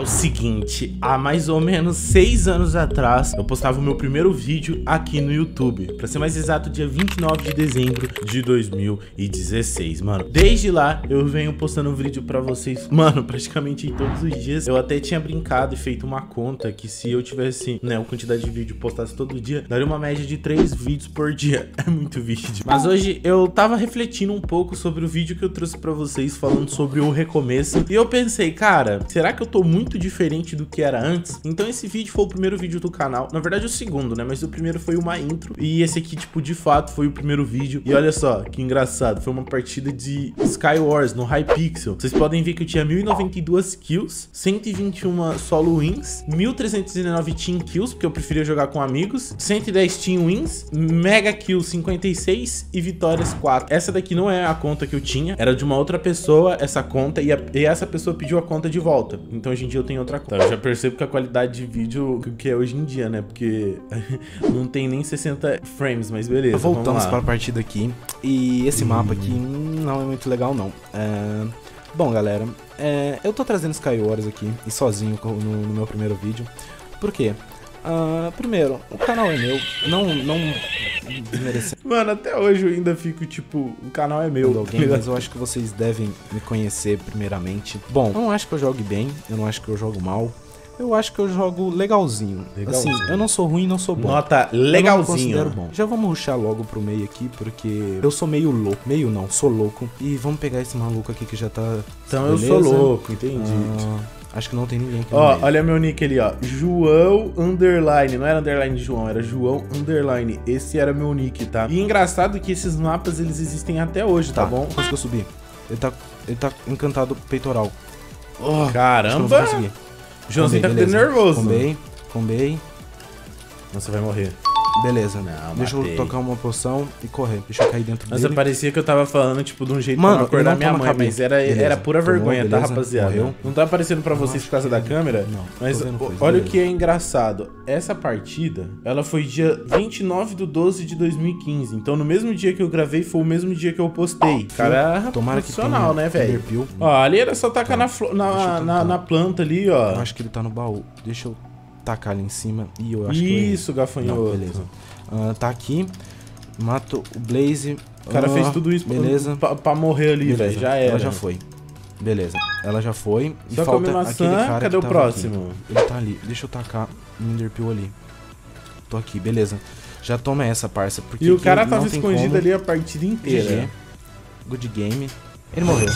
É o seguinte, há mais ou menos 6 anos atrás, eu postava o meu primeiro vídeo aqui no YouTube. Pra ser mais exato, dia 29 de dezembro de 2016, mano. Desde lá, eu venho postando um vídeo pra vocês, mano, praticamente todos os dias. Eu até tinha brincado e feito uma conta que se eu tivesse, né, a quantidade de vídeo postasse todo dia, daria uma média de 3 vídeos por dia. É muito vídeo. Mas hoje, eu tava refletindo um pouco sobre o vídeo que eu trouxe pra vocês, falando sobre o recomeço. E eu pensei, cara, será que eu tô muito diferente do que era antes? Então esse vídeo foi o primeiro vídeo do canal, na verdade o segundo, né, mas o primeiro foi uma intro e esse aqui, tipo, de fato foi o primeiro vídeo. E olha só, que engraçado, foi uma partida de Skywars no Hypixel. Vocês podem ver que eu tinha 1092 kills, 121 solo wins, 1309 team kills, porque eu preferia jogar com amigos, 110 team wins, mega kills 56 e vitórias 4. Essa daqui não é a conta que eu tinha, era de uma outra pessoa essa conta e essa pessoa pediu a conta de volta, então a gente eu tenho outra conta. Tá, eu já percebo que a qualidade de vídeo que é hoje em dia, né? Porque não tem nem 60 frames, mas beleza. Voltamos para a partida aqui. E esse mapa aqui não é muito legal, não. Bom, galera, eu tô trazendo Skywars aqui e sozinho no meu primeiro vídeo. Por quê? Primeiro, o canal é meu, não merece. Mano, até hoje eu ainda fico tipo, o canal é meu, alguém, mas eu acho que vocês devem me conhecer primeiramente. Bom, eu não acho que eu jogue bem, eu não acho que eu jogo mal, eu acho que eu jogo legalzinho. Assim, eu não sou ruim, não sou bom. Nota legalzinho. Eu não me considero bom. Já vamos rushar logo pro meio aqui, porque eu sou meio louco. Meio não, sou louco. E vamos pegar esse maluco aqui que já tá... Então beleza? Eu sou louco, entendi. Acho que não tem ninguém aqui. Ó, olha meu nick ali, ó. João underline. Não era underline de João, era João underline. Esse era meu nick, tá? E engraçado que esses mapas, eles existem até hoje, tá bom? Conseguiu subir. Ele tá encantado peitoral. Oh, caramba! Joãozinho tá ficando nervoso. Combei. Nossa, vai morrer. Beleza, não, deixa eu tocar uma poção e correr. Deixa eu cair dentro dele. Nossa, parecia que eu tava falando, tipo, de um jeito pra acordar minha mãe, cabelo. Mas era pura vergonha, tá, rapaziada? Morreu. Não tá aparecendo pra vocês por causa da câmera, não, mas olha o que é engraçado. Essa partida, ela foi dia 29/12/2015. Então, no mesmo dia que eu gravei, foi o mesmo dia que eu postei. Cara, tomara profissional, que né, velho? Ó, ali era só tacar na planta ali, ó. Eu acho que ele tá no baú. Deixa eu... tacar ali em cima e eu acho que... Isso, gafanhoto. Não, beleza. Tá aqui. Mato o Blaze. O cara fez tudo isso beleza. Pra morrer ali, velho. Já era. Ela já foi. Beleza. Ela já foi. E só falta aquele cara. Cadê o próximo? Aqui. Ele tá ali. Deixa eu tacar o Enderpeel ali. Tô aqui. Beleza. Já toma essa, parça. Porque e o cara tava escondido ali a partida inteira. Good game. Ele morreu.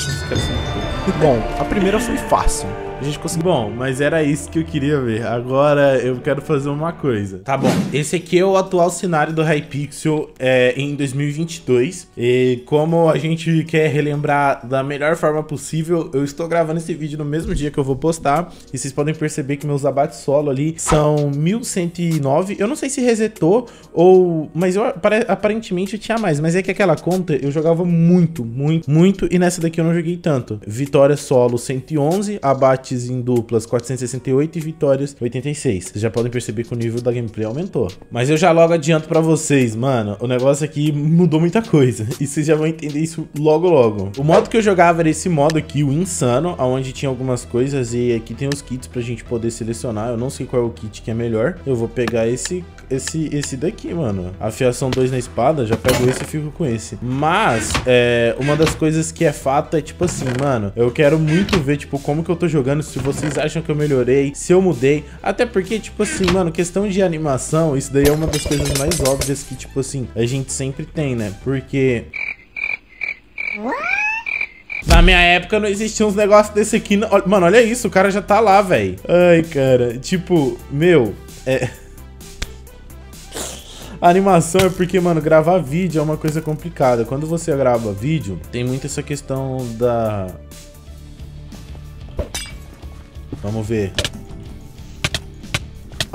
Bom, a primeira foi fácil. A gente conseguiu. Bom, mas era isso que eu queria ver. Agora eu quero fazer uma coisa. Tá bom, esse aqui é o atual cenário do Hypixel em 2022. E como a gente quer relembrar da melhor forma possível, eu estou gravando esse vídeo no mesmo dia que eu vou postar. E vocês podem perceber que meus abates solo ali são 1109. Eu não sei se resetou ou... Mas eu, aparentemente eu tinha mais. Mas é que aquela conta eu jogava muito, muito, muito. E nessa daqui eu não joguei tanto. Vitória solo 111, abate em duplas 468 e vitórias 86. Vocês já podem perceber que o nível da gameplay aumentou. Mas eu já logo adianto pra vocês, mano, o negócio aqui mudou muita coisa. E vocês já vão entender isso logo logo. O modo que eu jogava era esse modo aqui, o Insano, onde tinha algumas coisas e aqui tem os kits pra gente poder selecionar. Eu não sei qual é o kit que é melhor. Eu vou pegar esse daqui, mano. Afiação 2 na espada, já pego esse e fico com esse. Mas, uma das coisas que é fato é tipo assim, mano, eu quero muito ver, tipo, como que eu tô jogando, se vocês acham que eu melhorei, se eu mudei. Até porque, tipo assim, mano, questão de animação, isso daí é uma das coisas mais óbvias que, tipo assim, a gente sempre tem, né? Porque... na minha época não existiam uns negócios desse aqui, não. Mano, olha isso, o cara já tá lá, velho. Ai, cara, tipo, meu, a animação é porque, mano, gravar vídeo é uma coisa complicada. Quando você grava vídeo, tem muito essa questão da... Vamos ver.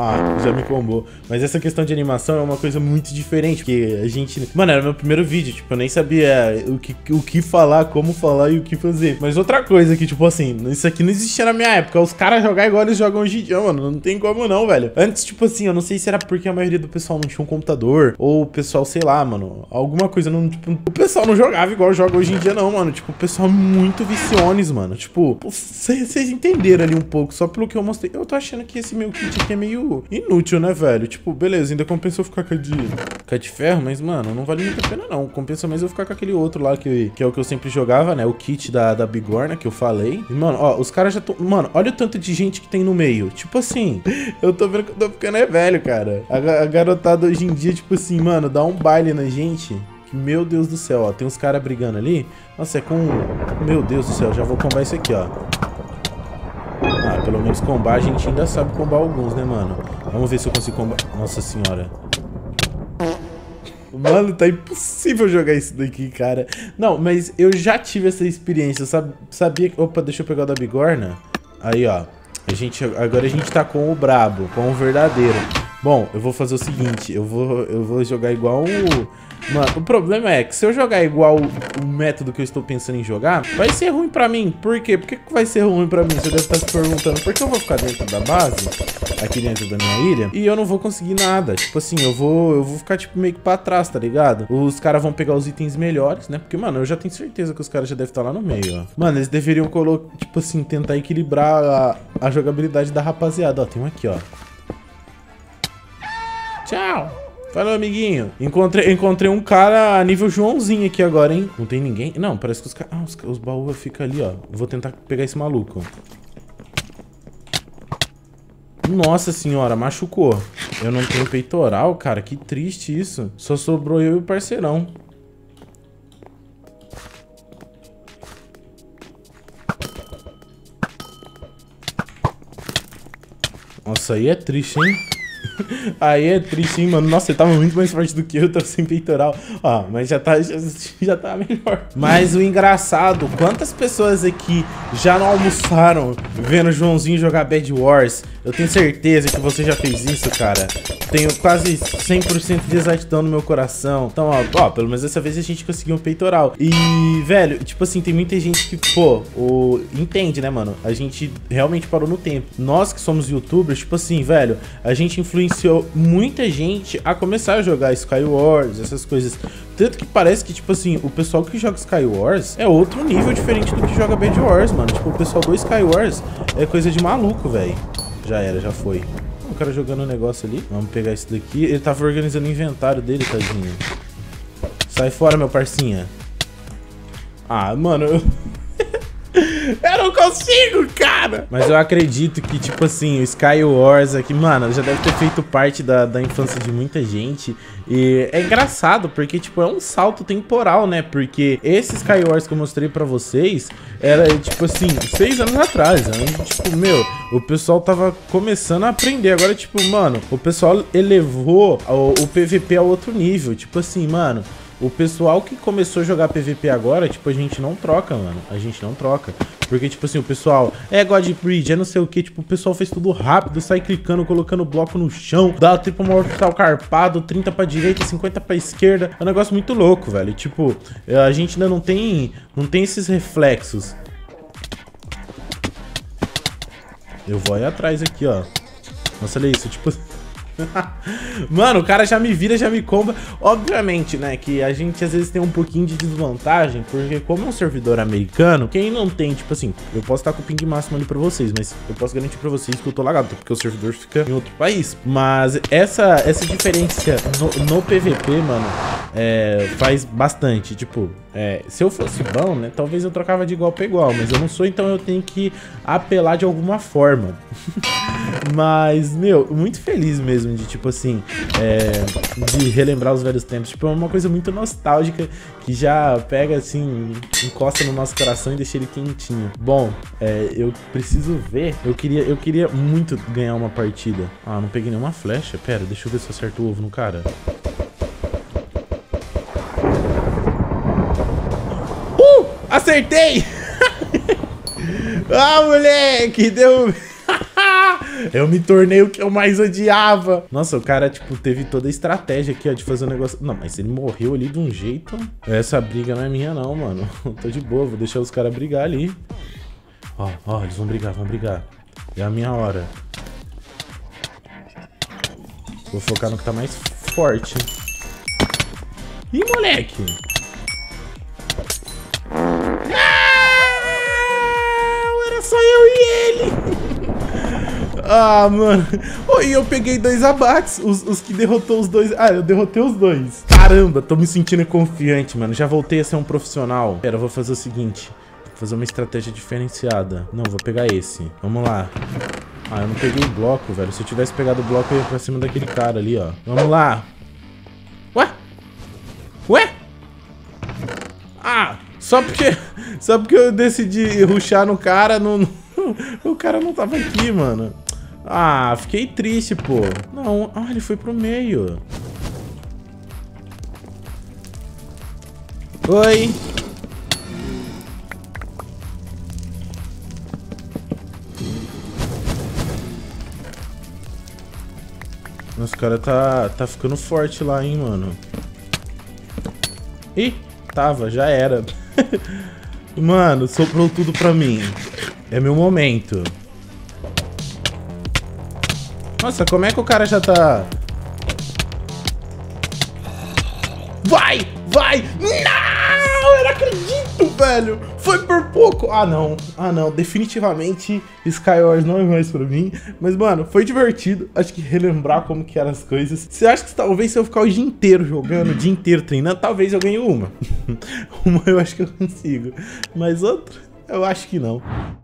Ah, já me combou. Mas essa questão de animação é uma coisa muito diferente, porque a gente... Mano, era meu primeiro vídeo, tipo, eu nem sabia o que falar, como falar e o que fazer. Mas outra coisa que, tipo assim, isso aqui não existia na minha época. Os caras jogar igual eles jogam hoje em dia, mano. Não tem como não, velho. Antes, tipo assim, eu não sei se era porque a maioria do pessoal não tinha um computador, ou o pessoal, sei lá, mano, alguma coisa não... Tipo, o pessoal não jogava igual joga hoje em dia, não, mano. Tipo, o pessoal muito viciones, mano. Tipo, vocês entenderam ali um pouco, só pelo que eu mostrei. Eu tô achando que esse meu kit aqui é meio inútil, né, velho? Tipo, beleza, ainda compensou ficar com a de ferro, mas, mano, não vale muito a pena, não. Compensa mais eu ficar com aquele outro lá, que é o que eu sempre jogava, né? O kit da bigorna, que eu falei. E, mano, ó, os caras já estão... Mano, olha o tanto de gente que tem no meio. Tipo assim, eu tô vendo que eu tô ficando é velho, cara. A garotada hoje em dia, tipo assim, mano, dá um baile na gente... Meu Deus do céu, ó, tem uns caras brigando ali. Nossa, é com... Meu Deus do céu, já vou combar isso aqui, ó. Ah, pelo menos combar, a gente ainda sabe combar alguns, né, mano? Vamos ver se eu consigo combar... Nossa senhora. Mano, tá impossível jogar isso daqui, cara. Não, mas eu já tive essa experiência, sabia... Opa, deixa eu pegar o da bigorna. Aí, ó. Agora a gente tá com o brabo, com o verdadeiro. Bom, eu vou fazer o seguinte, eu vou jogar igual o... Mano, o problema é que se eu jogar igual o método que eu estou pensando em jogar, vai ser ruim pra mim. Por quê? Por que vai ser ruim pra mim? Você deve estar se perguntando, por que eu vou ficar dentro da base, aqui dentro da minha ilha, e eu não vou conseguir nada? Tipo assim, eu vou ficar tipo meio que pra trás, tá ligado? Os caras vão pegar os itens melhores, né? Porque, mano, eu já tenho certeza que os caras já devem estar lá no meio, ó. Mano, eles deveriam colocar, tipo assim, tentar equilibrar a jogabilidade da rapaziada. Ó, tem um aqui, ó. Tchau. Falou, amiguinho. Encontrei um cara a nível Joãozinho aqui agora, hein? Não tem ninguém? Não, parece que os caras... Ah, os baús ficam ali, ó. Vou tentar pegar esse maluco. Nossa senhora, machucou. Eu não tenho peitoral, cara. Que triste isso. Só sobrou eu e o parceirão. Nossa, aí é triste, hein? Aí é triste, hein, mano. Nossa, ele tava muito mais forte do que eu, tava sem peitoral. Ó, mas já tá melhor. Mas o engraçado, quantas pessoas aqui já não almoçaram vendo o Joãozinho jogar Bed Wars? Eu tenho certeza que você já fez isso, cara. Tenho quase 100% de exatidão no meu coração. Então, ó, pelo menos dessa vez a gente conseguiu um peitoral. E, velho, tipo assim, tem muita gente que, pô, entende, né, mano? A gente realmente parou no tempo. Nós que somos youtubers, tipo assim, velho, a gente influenciou muita gente a começar a jogar Skywars, essas coisas. Tanto que parece que, tipo assim, o pessoal que joga Skywars é outro nível diferente do que joga Bed Wars, mano. Tipo, o pessoal do Skywars é coisa de maluco, velho. Já era, já foi. O cara jogando um negócio ali. Vamos pegar isso daqui. Ele tava organizando o inventário dele, tadinho. Sai fora, meu parcinha. Ah, mano, eu não consigo, cara! Mas eu acredito que, tipo assim, o Skywars aqui, mano, já deve ter feito parte da infância de muita gente. E é engraçado, porque, tipo, é um salto temporal, né? Porque esse Skywars que eu mostrei pra vocês era, tipo assim, 6 anos atrás, né? Tipo, meu, o pessoal tava começando a aprender. Agora, tipo, mano, o pessoal elevou o PVP a outro nível. Tipo assim, mano... O pessoal que começou a jogar PVP agora, tipo, a gente não troca, mano. A gente não troca. Porque, tipo assim, o pessoal é God Bridge, é não sei o que. Tipo, o pessoal fez tudo rápido, sai clicando, colocando bloco no chão. Dá tipo um mortal carpado, 30 pra direita, 50 pra esquerda. É um negócio muito louco, velho. Tipo, a gente ainda não tem esses reflexos. Eu vou aí atrás aqui, ó. Nossa, olha isso, tipo... Mano, o cara já me vira, já me comba. Obviamente, né, que a gente às vezes tem um pouquinho de desvantagem, porque como é um servidor americano, quem não tem, tipo assim, eu posso estar com o ping máximo ali pra vocês, mas eu posso garantir pra vocês que eu tô lagado, porque o servidor fica em outro país. Mas essa diferença no PVP, mano, faz bastante. Tipo, se eu fosse bom, né, talvez eu trocava de igual pra igual, mas eu não sou, então eu tenho que apelar de alguma forma. Mas, meu, muito feliz mesmo de, tipo assim, de relembrar os velhos tempos. Tipo, é uma coisa muito nostálgica que já pega, assim, encosta no nosso coração e deixa ele quentinho. Bom, eu preciso ver. Eu queria muito ganhar uma partida. Ah, não peguei nenhuma flecha. Pera, deixa eu ver se eu acerto o ovo no cara. Acertei! Ah, moleque! Deu... Eu me tornei o que eu mais odiava. Nossa, o cara, tipo, teve toda a estratégia aqui, ó, de fazer um negócio... Não, mas ele morreu ali de um jeito. Essa briga não é minha não, mano. Tô de boa, vou deixar os caras brigar ali. Ó, ó, eles vão brigar, vão brigar. É a minha hora. Vou focar no que tá mais forte. Ih, moleque! Ah, era só eu e ele! Ah, mano. Oh, e eu peguei 2 abates. Os que derrotou os 2. Ah, eu derrotei os 2. Caramba, tô me sentindo confiante, mano. Já voltei a ser um profissional. Pera, eu vou fazer o seguinte. Vou fazer uma estratégia diferenciada. Não, vou pegar esse. Vamos lá. Ah, eu não peguei o bloco, velho. Se eu tivesse pegado o bloco, eu ia pra cima daquele cara ali, ó. Vamos lá. Ué? Ué? Ah, só porque eu decidi rushar no cara, o cara não tava aqui, mano. Ah, fiquei triste, pô. Não, ah, ele foi pro meio. Oi. Nossa, o cara tá ficando forte lá, hein, mano. Ih, tava, já era. Mano, soprou tudo pra mim. É meu momento. Nossa, como é que o cara já tá... Vai! Vai! Não! Eu não acredito, velho! Foi por pouco! Ah, não. Ah, não. Definitivamente, Skywars não é mais pra mim. Mas, mano, foi divertido. Acho que relembrar como que eram as coisas. Você acha que talvez se eu ficar o dia inteiro jogando, o dia inteiro treinando, talvez eu ganhe uma. Uma eu acho que eu consigo. Mas outra, eu acho que não.